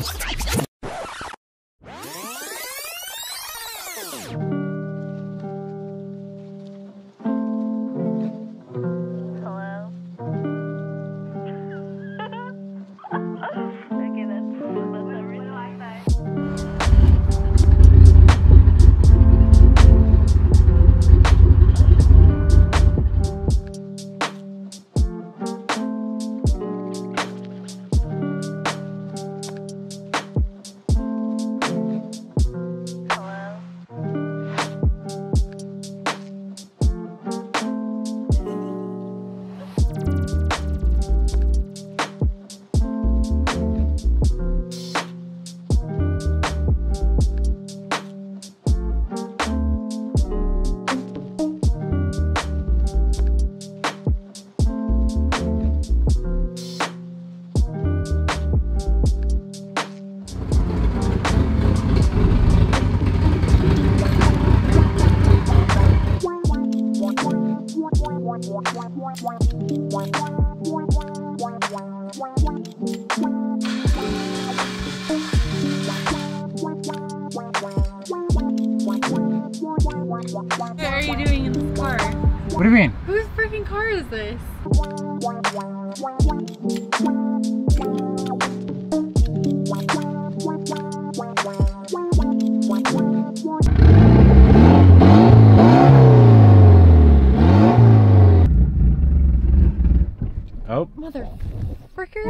What are you doing in this car? What do you mean? Whose freaking car is this? Oh. Mother fricker.